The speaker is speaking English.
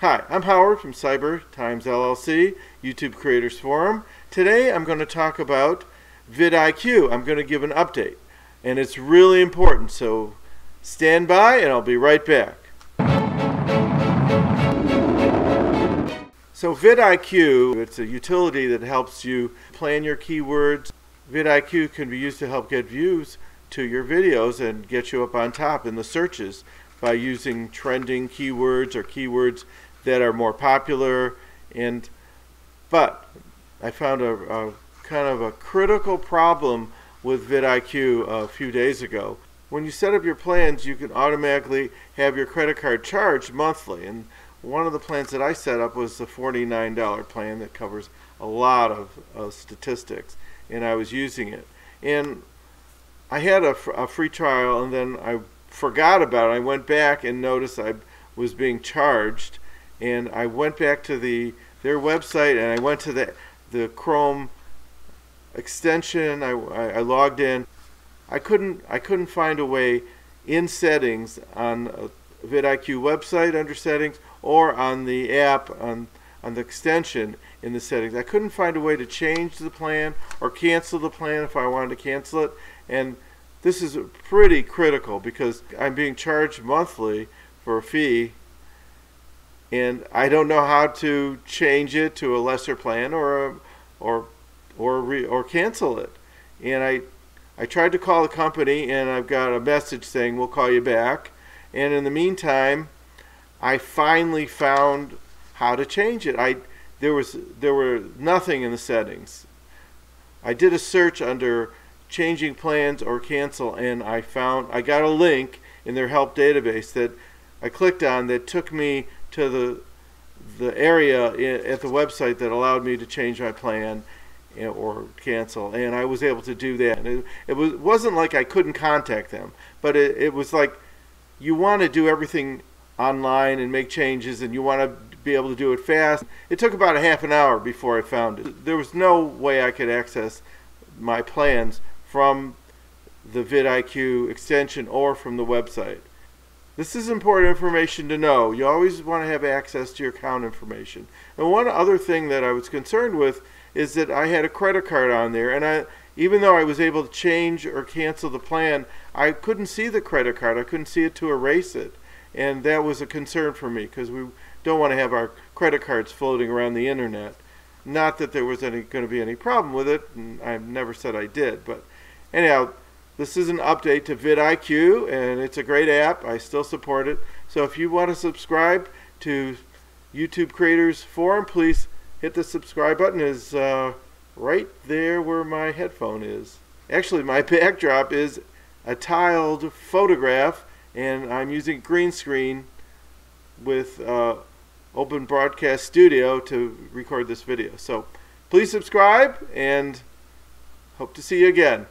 Hi, I'm Howard from Cyber Times LLC, YouTube Creators Forum. Today I'm going to talk about vidIQ. I'm going to give an update, and it's really important, so stand by and I'll be right back. So vidIQ, it's a utility that helps you plan your keywords. vidIQ can be used to help get views to your videos and get you up on top in the searches by using trending keywords or keywords that are more popular. But I found a kind of a critical problem with vidIQ a few days ago. When you set up your plans, you can automatically have your credit card charged monthly, and one of the plans that I set up was the $49 plan that covers a lot of statistics, and I was using it. And I had a free trial, and then I forgot about it. I went back and noticed I was being charged, and I went back to their website, and I went to the Chrome extension. I logged in. I couldn't find a way in settings on vidIQ website under settings or on the app on the extension in the settings. I couldn't find a way to change the plan or cancel the plan if I wanted to cancel it, and this is pretty critical because I'm being charged monthly for a fee, and I don't know how to change it to a lesser plan or cancel it. And I tried to call the company, and I've got a message saying we'll call you back. And in the meantime, I finally found how to change it. There were nothing in the settings. I did a search under changing plans or cancel, and I got a link in their help database that I clicked on that took me to the area at the website that allowed me to change my plan or cancel, and I was able to do that. And it wasn't like I couldn't contact them, but it was like, you want to do everything online and make changes, and you want to be able to do it fast. It took about a half an hour before I found it. There was no way I could access my plans from the vidIQ extension or from the website. This is important information to know. You always want to have access to your account information. And one other thing that I was concerned with is that I had a credit card on there, and even though I was able to change or cancel the plan, I couldn't see the credit card. I couldn't see it to erase it. And that was a concern for me because we don't want to have our credit cards floating around the internet. Not that there was going to be any problem with it, and I've never said I did. But anyhow, this is an update to vidIQ, and it's a great app. I still support it. So if you want to subscribe to YouTube Creators Forum, please hit the subscribe button. Right there where my headphone is. Actually, my backdrop is a tiled photograph, and I'm using green screen with Open Broadcast Studio to record this video. So please subscribe, and hope to see you again.